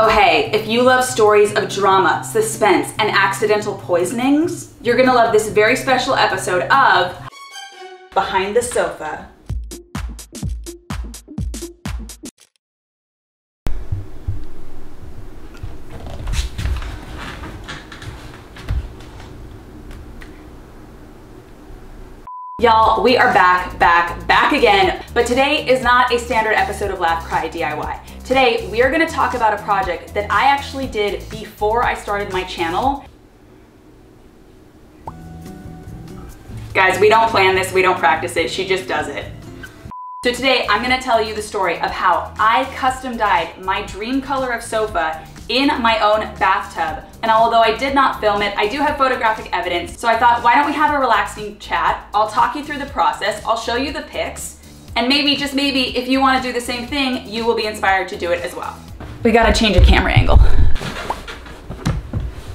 Oh hey, if you love stories of drama, suspense, and accidental poisonings, you're gonna love this very special episode of Behind the Sofa. Y'all, we are back again. But today is not a standard episode of Laugh, Cry, DIY. Today, we are gonna talk about a project that I actually did before I started my channel. Guys, we don't plan this, we don't practice it, she just does it. So today, I'm gonna tell you the story of how I custom dyed my dream color of sofa in my own bathtub. And although I did not film it, I do have photographic evidence. So I thought, why don't we have a relaxing chat? I'll talk you through the process. I'll show you the pics. And maybe, just maybe, if you want to do the same thing, you will be inspired to do it as well. We got to change a camera angle.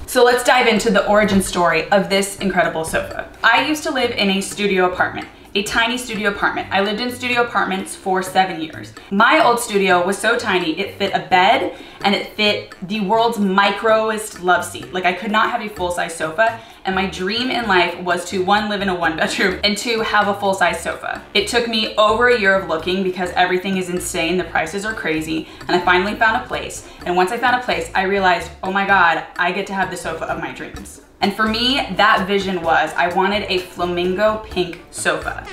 So let's dive into the origin story of this incredible sofa. I used to live in a studio apartment. A tiny studio apartment. I lived in studio apartments for 7 years. My old studio was so tiny, it fit a bed and it fit the world's microest love seat. Like I could not have a full-size sofa, and my dream in life was to one, live in a one bedroom, and two, have a full-size sofa. It took me over a year of looking because everything is insane, the prices are crazy, and I finally found a place. And once I found a place, I realized, oh my God, I get to have the sofa of my dreams. And for me, that vision was, I wanted a flamingo pink sofa.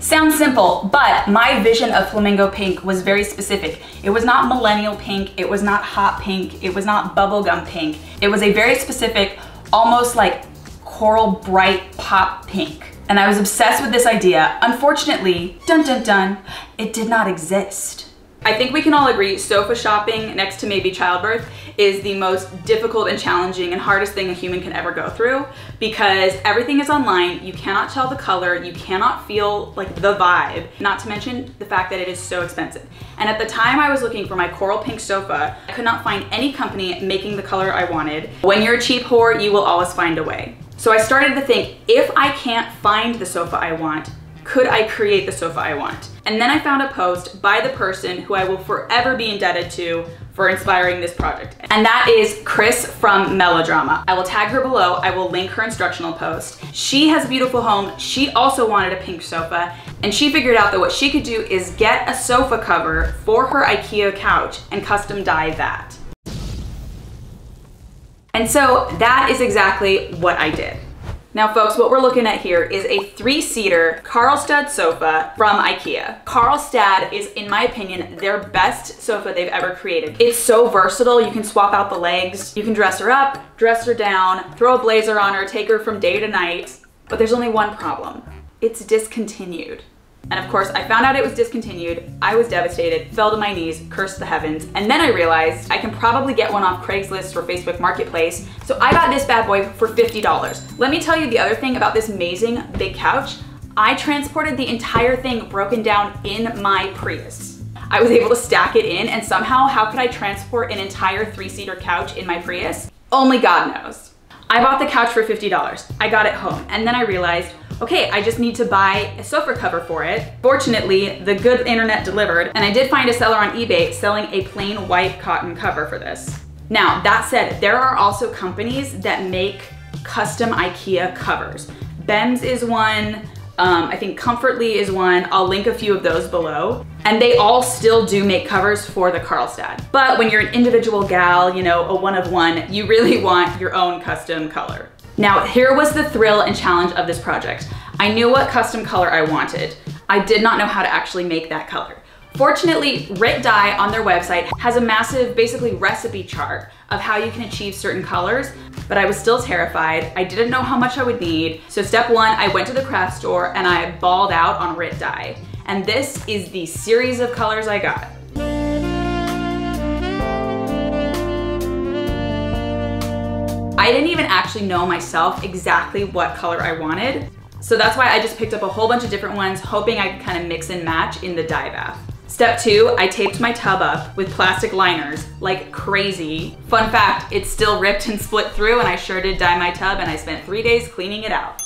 Sounds simple, but my vision of flamingo pink was very specific. It was not millennial pink, it was not hot pink, it was not bubblegum pink. It was a very specific, almost like coral bright pop pink. And I was obsessed with this idea. Unfortunately, dun dun dun, it did not exist. I think we can all agree sofa shopping, next to maybe childbirth, is the most difficult and challenging and hardest thing a human can ever go through, because everything is online, you cannot tell the color, you cannot feel like the vibe, not to mention the fact that it is so expensive. And at the time I was looking for my coral pink sofa, I could not find any company making the color I wanted. When you're a cheap whore, you will always find a way. So I started to think, if I can't find the sofa I want, could I create the sofa I want? And then I found a post by the person who I will forever be indebted to for inspiring this project. And that is Chris from Melodrama. I will tag her below. I will link her instructional post. She has a beautiful home. She also wanted a pink sofa, and she figured out that what she could do is get a sofa cover for her IKEA couch and custom dye that. And so that is exactly what I did. Now folks, what we're looking at here is a 3-seater Karlstad sofa from IKEA. Karlstad is, in my opinion, their best sofa they've ever created. It's so versatile. You can swap out the legs. You can dress her up, dress her down, throw a blazer on her, take her from day to night. But there's only one problem. It's discontinued. And of course, I found out it was discontinued. I was devastated, fell to my knees, cursed the heavens. And then I realized I can probably get one off Craigslist or Facebook Marketplace. So I got this bad boy for $50. Let me tell you the other thing about this amazing big couch. I transported the entire thing broken down in my Prius. I was able to stack it in, and somehow, how could I transport an entire 3-seater couch in my Prius? Only God knows. I bought the couch for $50. I got it home, and then I realized, okay, I just need to buy a sofa cover for it. Fortunately, the good internet delivered, and I did find a seller on eBay selling a plain white cotton cover for this. Now, that said, there are also companies that make custom IKEA covers. Bemz is one, I think Comfortly is one. I'll link a few of those below. And they all still do make covers for the Karlstad. But when you're an individual gal, you know, a one-of-one, you really want your own custom color. Now, here was the thrill and challenge of this project. I knew what custom color I wanted. I did not know how to actually make that color. Fortunately, Rit Dye on their website has a massive, basically recipe chart of how you can achieve certain colors, but I was still terrified. I didn't know how much I would need. So step one, I went to the craft store and I balled out on Rit Dye. And this is the series of colors I got. I didn't even actually know myself exactly what color I wanted. So that's why I just picked up a whole bunch of different ones, hoping I could kind of mix and match in the dye bath. Step two, I taped my tub up with plastic liners like crazy. Fun fact, it still ripped and split through, and I sure did dye my tub, and I spent 3 days cleaning it out.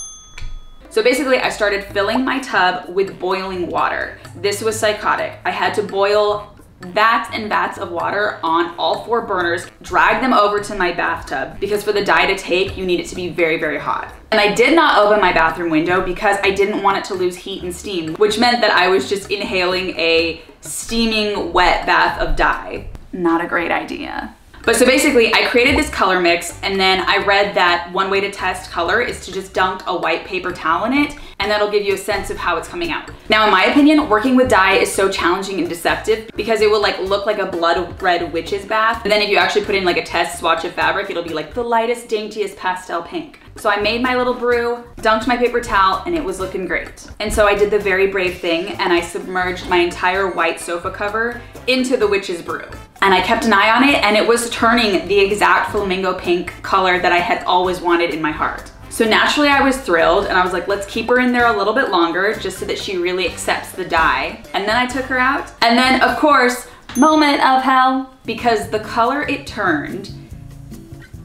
So basically, I started filling my tub with boiling water. This was psychotic. I had to boil vats and vats of water on all four burners, drag them over to my bathtub, because for the dye to take, you need it to be very, very hot. And I did not open my bathroom window because I didn't want it to lose heat and steam, which meant that I was just inhaling a steaming wet bath of dye. Not a great idea. But so basically I created this color mix, and then I read that one way to test color is to just dunk a white paper towel in it, and that'll give you a sense of how it's coming out. Now, in my opinion, working with dye is so challenging and deceptive because it will like look like a blood red witch's bath. And then if you actually put in like a test swatch of fabric, it'll be like the lightest, daintiest pastel pink. So I made my little brew, dunked my paper towel, and it was looking great. And so I did the very brave thing, and I submerged my entire white sofa cover into the witch's brew. And I kept an eye on it, and it was turning the exact flamingo pink color that I had always wanted in my heart. So naturally I was thrilled, and I was like, let's keep her in there a little bit longer just so that she really accepts the dye. And then I took her out. And then of course, moment of hell, because the color it turned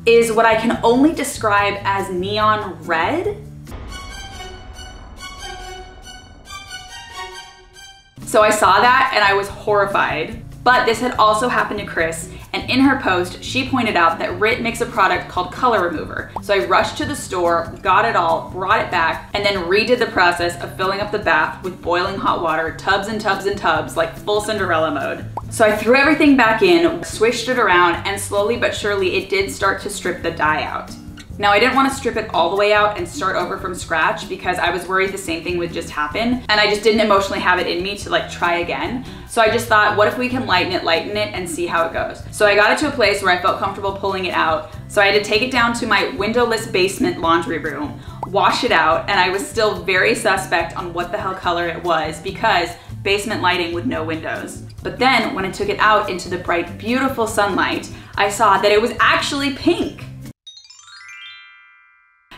is what I can only describe as neon red. So I saw that and I was horrified. But this had also happened to Chris, and in her post, she pointed out that Rit makes a product called Color Remover. So I rushed to the store, got it all, brought it back, and then redid the process of filling up the bath with boiling hot water, tubs and tubs and tubs, like full Cinderella mode. So I threw everything back in, swished it around, and slowly but surely it did start to strip the dye out. Now, I didn't want to strip it all the way out and start over from scratch because I was worried the same thing would just happen, and I just didn't emotionally have it in me to like try again. So I just thought, what if we can lighten it and see how it goes? So I got it to a place where I felt comfortable pulling it out. So I had to take it down to my windowless basement laundry room, wash it out, and I was still very suspect on what the hell color it was because basement lighting with no windows. But then when I took it out into the bright, beautiful sunlight, I saw that it was actually pink.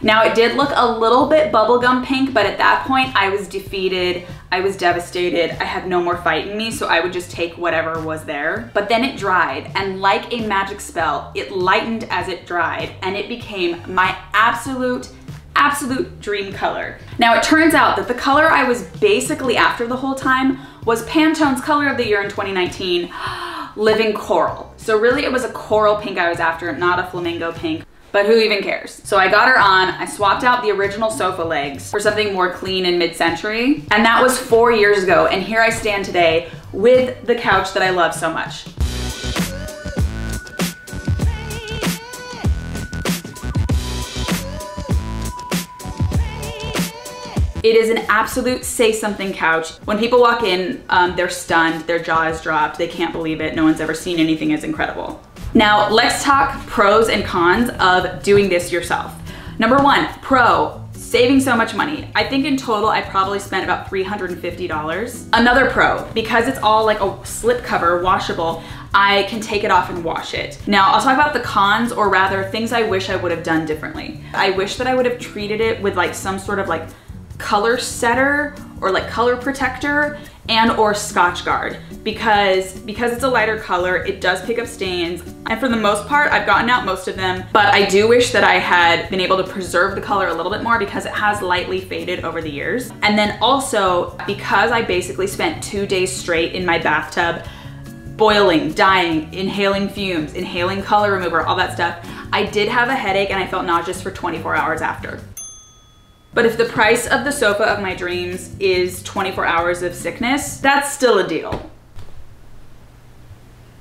Now, it did look a little bit bubblegum pink, but at that point I was defeated, I was devastated, I had no more fight in me, so I would just take whatever was there. But then it dried, and like a magic spell, it lightened as it dried, and it became my absolute dream color. Now, it turns out that the color I was basically after the whole time was Pantone's Color of the Year in 2019, Living Coral. So really it was a coral pink I was after, not a flamingo pink. But who even cares? So I got her on, I swapped out the original sofa legs for something more clean and mid-century. And that was 4 years ago, and here I stand today with the couch that I love so much. It is an absolute say something couch. When people walk in, they're stunned, their jaw is dropped, they can't believe it, no one's ever seen anything as incredible. Now, let's talk pros and cons of doing this yourself. Number one, pro, saving so much money. I think in total, I probably spent about $350. Another pro, because it's all like a slip cover, washable, I can take it off and wash it. Now, I'll talk about the cons, or rather things I wish I would have done differently. I wish that I would have treated it with like some sort of like color setter or like color protector and or Scotch Guard because it's a lighter color, it does pick up stains. And for the most part, I've gotten out most of them, but I do wish that I had been able to preserve the color a little bit more because it has lightly faded over the years. And then also because I basically spent 2 days straight in my bathtub, boiling, dyeing, inhaling fumes, inhaling color remover, all that stuff, I did have a headache and I felt nauseous for 24 hours after. But if the price of the sofa of my dreams is 24 hours of sickness, that's still a deal.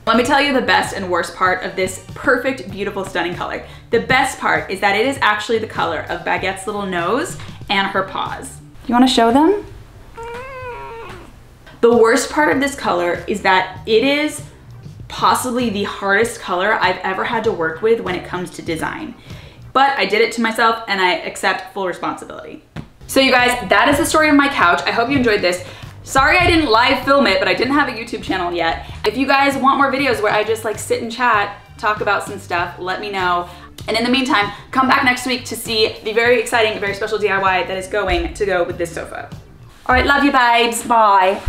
Let me tell you the best and worst part of this perfect, beautiful, stunning color. The best part is that it is actually the color of Baguette's little nose and her paws. You wanna show them? The worst part of this color is that it is possibly the hardest color I've ever had to work with when it comes to design. But I did it to myself and I accept full responsibility. So you guys, that is the story of my couch. I hope you enjoyed this. Sorry I didn't live film it, but I didn't have a YouTube channel yet. If you guys want more videos where I just like sit and chat, talk about some stuff, let me know. And in the meantime, come back next week to see the very exciting, very special DIY that is going to go with this sofa. All right, love you babes, bye.